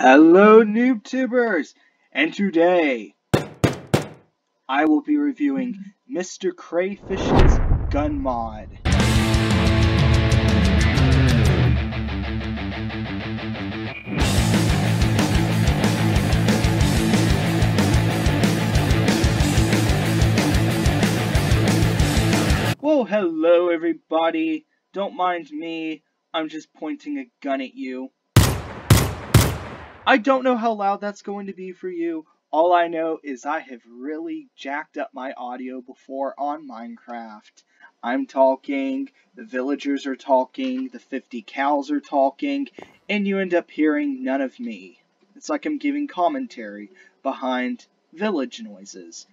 Hello NoobTubers, and today I will be reviewing Mr. Crayfish's gun mod. Well, hello everybody, don't mind me, I'm just pointing a gun at you. I don't know how loud that's going to be for you. All I know is I have really jacked up my audio before on Minecraft. I'm talking, the villagers are talking, the 50 cows are talking, and you end up hearing none of me. It's like I'm giving commentary behind village noises.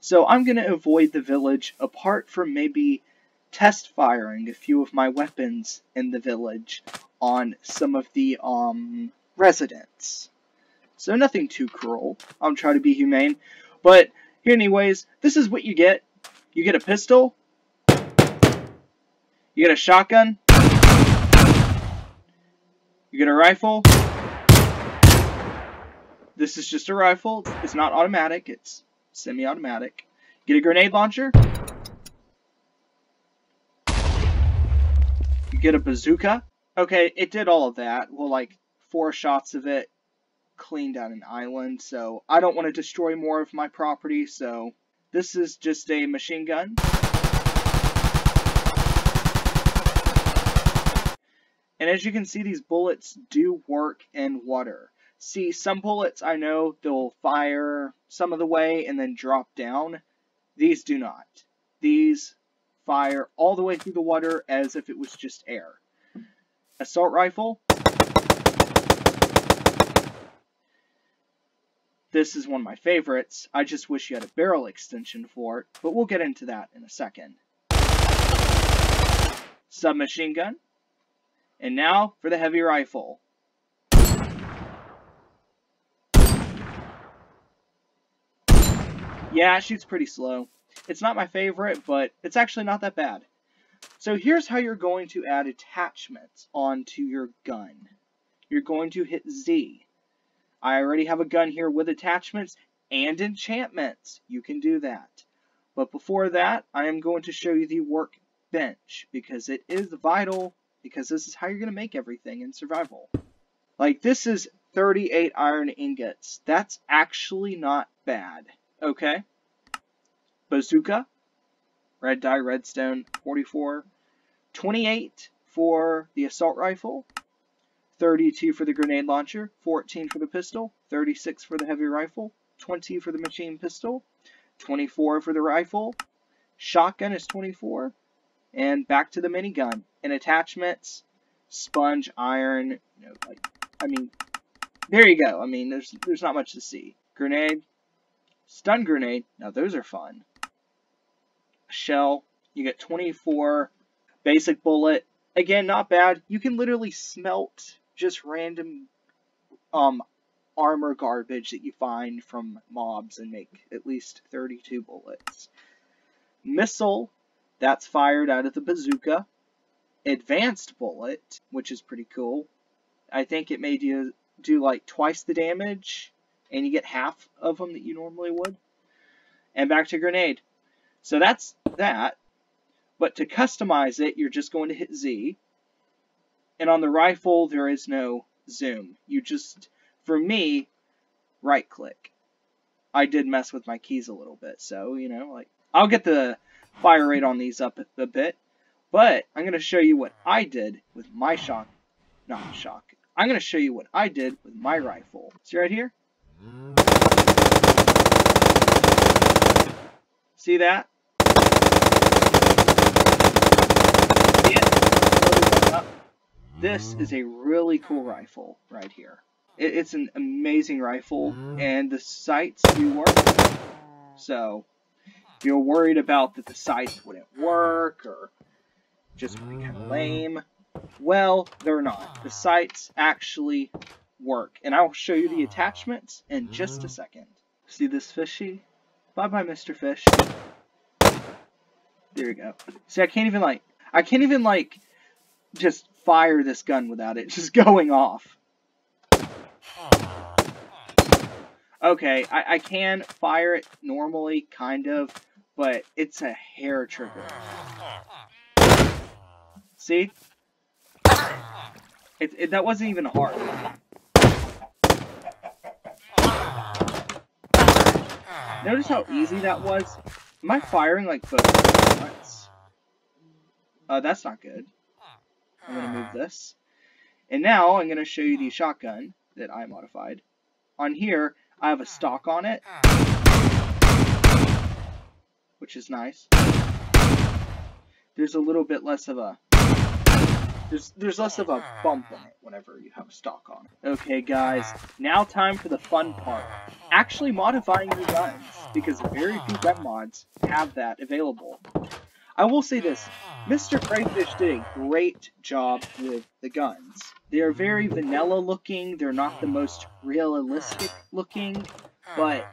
So I'm going to avoid the village apart from maybe test firing a few of my weapons in the village on some of the, residents. So nothing too cruel. I'm trying to be humane. But here anyways, this is what you get. You get a pistol. You get a shotgun. You get a rifle. This is just a rifle. It's not automatic. It's semi-automatic. You get a grenade launcher. You get a bazooka. Okay, it did all of that. Well, like, 4 shots of it cleaned out an island, so I don't want to destroy more of my property, so this is just a machine gun. And as you can see, these bullets do work in water. See, some bullets I know they'll fire some of the way and then drop down. These do not. These fire all the way through the water as if it was just air. Assault rifle. This is one of my favorites. I just wish you had a barrel extension for it, but we'll get into that in a second. Submachine gun. And now for the heavy rifle. Yeah, it shoots pretty slow. It's not my favorite, but it's actually not that bad. So here's how you're going to add attachments onto your gun. You're going to hit Z. I already have a gun here with attachments and enchantments. You can do that. But before that, I am going to show you the workbench because it is vital, because this is how you're going to make everything in survival. Like, this is 38 iron ingots. That's actually not bad. Okay. Bazooka. Red dye, redstone, 44. 28 for the assault rifle. 32 for the grenade launcher, 14 for the pistol, 36 for the heavy rifle, 20 for the machine pistol, 24 for the rifle, shotgun is 24, and back to the minigun. And attachments, sponge, iron, you know, like, I mean, there you go. I mean, there's not much to see. Grenade, stun grenade, now those are fun. Shell, you get 24, basic bullet, again, not bad. You can literally smelt just random armor garbage that you find from mobs and make at least 32 bullets. Missile, that's fired out of the bazooka. Advanced bullet, which is pretty cool. I think it made you do like twice the damage, and you get half of them that you normally would. And back to grenade. So that's that. But to customize it, you're just going to hit Z. And on the rifle, there is no zoom. You just, for me, right-click. I did mess with my keys a little bit, so, you know, like, I'll get the fire rate on these up a bit. But I'm going to show you what I did with my I'm going to show you what I did with my rifle. See right here? See that? This is a really cool rifle right here. It's an amazing rifle, and the sights do work. So, if you're worried about that the sights wouldn't work, or just would be kind of lame, well, they're not. The sights actually work, and I'll show you the attachments in just a second. See this fishy? Bye-bye, Mr. Fish. There we go. See, I can't even, like, just fire this gun without it just going off. Okay, I can fire it normally, kind of, but it's a hair trigger. See? That wasn't even hard. Notice how easy that was? Am I firing like both at once? That's not good. I'm gonna move this. And now I'm gonna show you the shotgun that I modified. On here, I have a stock on it, which is nice. There's a little bit less of a... There's less of a bump in it whenever you have a stock on it. Okay, guys, now time for the fun part. Actually modifying your guns, because very few gun mods have that available. I will say this, Mr. Crayfish did a great job with the guns. They are very vanilla looking, they're not the most realistic looking, but,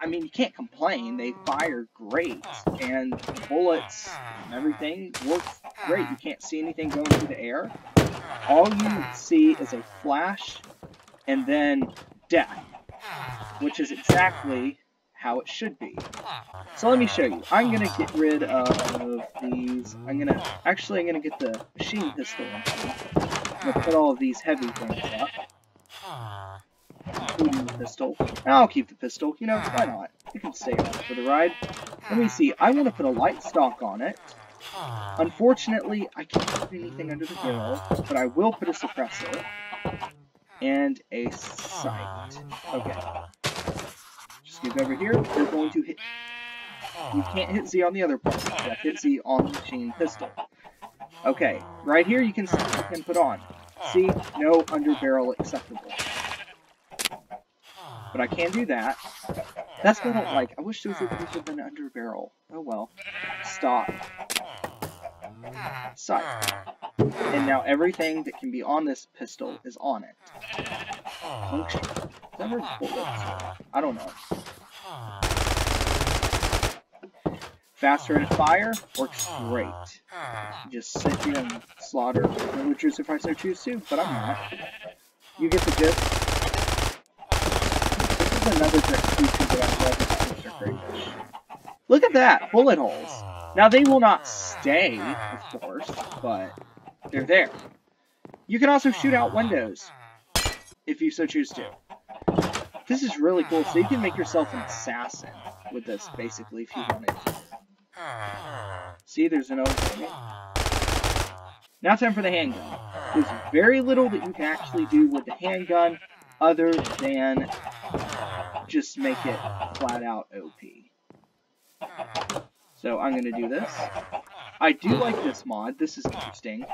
I mean, you can't complain, they fire great, and the bullets and everything works great. You can't see anything going through the air. All you see is a flash, and then death, which is exactly how it should be. So let me show you. I'm gonna get rid of these. I'm gonna get the machine pistol. I'm gonna put all of these heavy things up, including the pistol. And I'll keep the pistol. You know, why not? It can stay on for the ride. Let me see. I want to put a light stock on it. Unfortunately, I can't put anything under the barrel, but I will put a suppressor and a sight. Okay. Over here, they're going to hit. You can't hit Z on the other part. You have to hit Z on the machine pistol. Okay, right here you can see what you can put on. See, no underbarrel acceptable. But I can do that. That's what I don't like. I wish there was a piece of an underbarrel. Oh well. Stop. Sight. And now everything that can be on this pistol is on it. Function. Is that where bullets? I don't know. Faster and fire works great. You just sit here and slaughter villagers if I so choose to, but I'm not. You get the gist. This is another trick feature that I love Mr. Crayfish. Look at that! Bullet holes. Now they will not stay, of course, but they're there. You can also shoot out windows if you so choose to. This is really cool, so you can make yourself an assassin with this, basically, if you wanted to. See, there's an opening. Now time for the handgun. There's very little that you can actually do with the handgun, other than just make it flat out OP. So I'm going to do this. I do like this mod. This is interesting.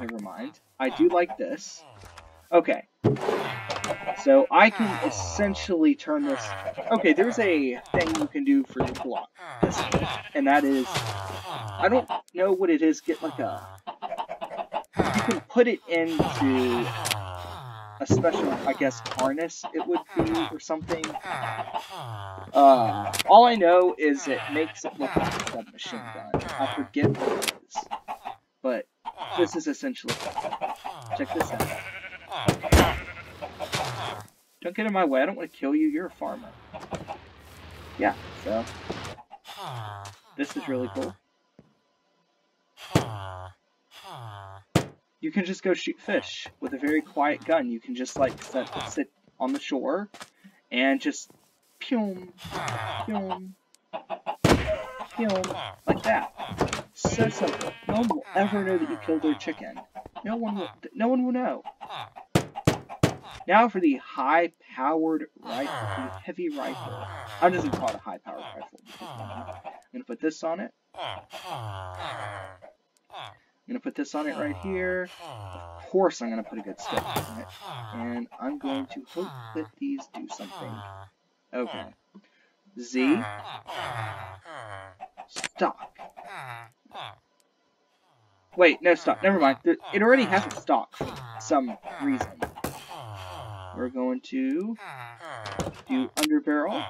Never mind. I do like this. Okay. So I can essentially turn this... Okay, there's a thing you can do for your block. And that is... I don't know what it is. Get like a... You can put it into a special, I guess, harness it would be or something. All I know is it makes it look like a submachine gun. I forget what it is. But this is essentially... Check this out. Don't get in my way, I don't want to kill you, you're a farmer. Yeah, so... This is really cool. You can just go shoot fish with a very quiet gun. You can just, like, sit on the shore and just... Pyum, pyum, pyum, like that. So simple. No one will ever know that you killed their chicken. No one will know. Now for the high-powered rifle, the heavy rifle. I'm just gonna call it a high-powered rifle. I'm gonna put this on it. I'm gonna put this on it right here. Of course I'm gonna put a good stick on it. And I'm going to hope that these do something. Okay. Z. Stock. Wait, no stock, never mind. It already has a stock for some reason. We're going to do underbarrel,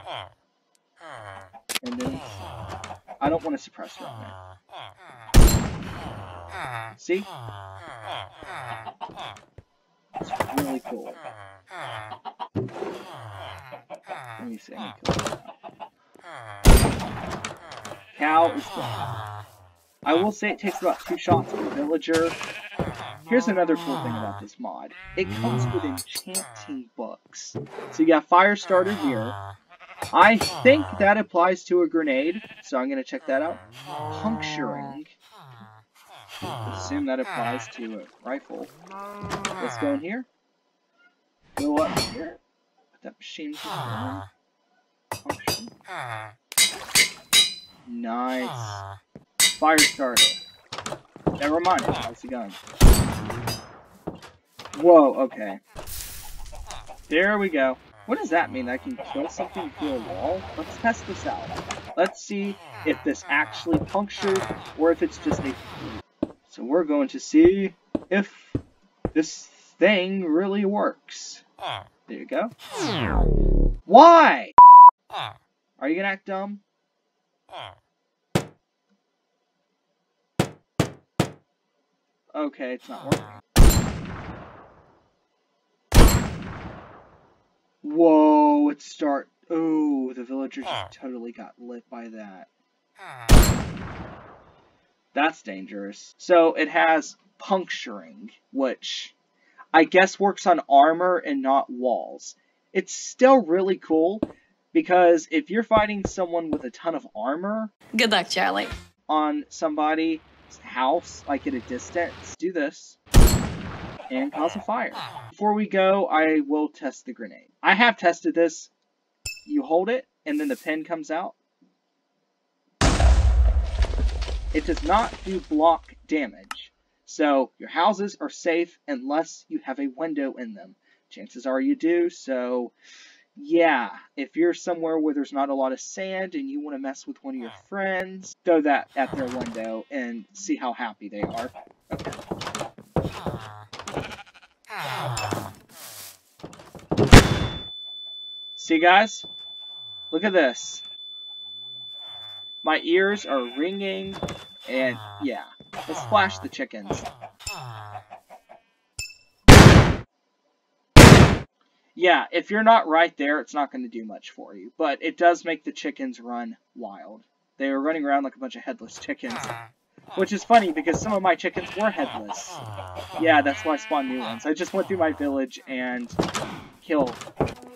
and then I don't want a suppressor on there. See? It's really cool. sink. Now, I will say it takes about 2 shots of a villager. Here's another cool thing about this mod. It comes with enchanting books. So you got fire starter here. I think that applies to a grenade, so I'm going to check that out. Puncturing. I assume that applies to a rifle. Let's go in here. Go up here. Put that machine down. Function. Nice. Fire starter. Never mind. That's a gun. Whoa, okay. There we go. What does that mean? I can kill something through a wall? Let's test this out. Let's see if this actually punctures or if it's just a... So we're going to see if this thing really works. There you go. Why? Are you gonna act dumb? Okay, it's not working. Whoa, it start. Oh, the villager just totally got lit by that. That's dangerous. So it has puncturing, which I guess works on armor and not walls. It's still really cool because if you're fighting someone with a ton of armor, good luck, Charlie, on somebody's house, like at a distance, do this and cause a fire. Before we go, I will test the grenade. I have tested this. You hold it and then the pin comes out. It does not do block damage, so your houses are safe unless you have a window in them. Chances are you do, so yeah. If you're somewhere where there's not a lot of sand and you want to mess with one of your friends, throw that at their window and see how happy they are. Okay. See, guys? Look at this. My ears are ringing, and yeah, let's flash the chickens. Yeah, if you're not right there, it's not going to do much for you, but it does make the chickens run wild. They were running around like a bunch of headless chickens, which is funny because some of my chickens were headless. Yeah, that's why I spawned new ones. I just went through my village and killed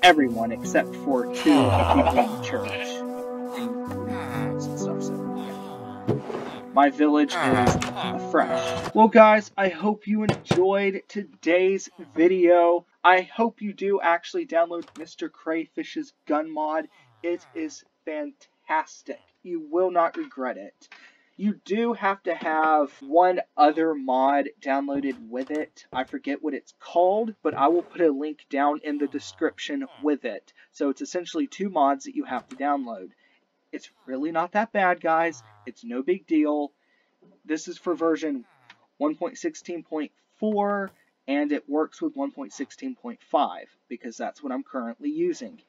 everyone except for 2 people in the church. My village is fresh. Well, guys, I hope you enjoyed today's video. I hope you do actually download Mr. Crayfish's gun mod. It is fantastic. You will not regret it. You do have to have one other mod downloaded with it. I forget what it's called, but I will put a link down in the description with it. So it's essentially 2 mods that you have to download. It's really not that bad, guys. It's no big deal. This is for version 1.16.4, and it works with 1.16.5, because that's what I'm currently using.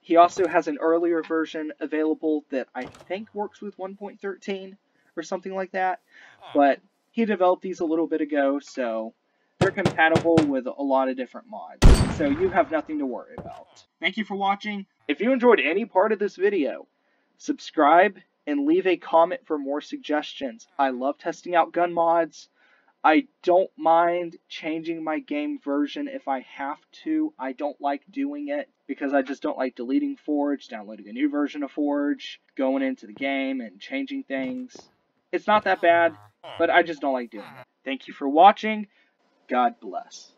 He also has an earlier version available that I think works with 1.13 or something like that, but he developed these a little bit ago, so they're compatible with a lot of different mods, so you have nothing to worry about. Thank you for watching. If you enjoyed any part of this video, subscribe and leave a comment for more suggestions. I love testing out gun mods. I don't mind changing my game version if I have to. I don't like doing it because I just don't like deleting Forge, downloading a new version of Forge, going into the game and changing things. It's not that bad, but I just don't like doing it. Thank you for watching. God bless.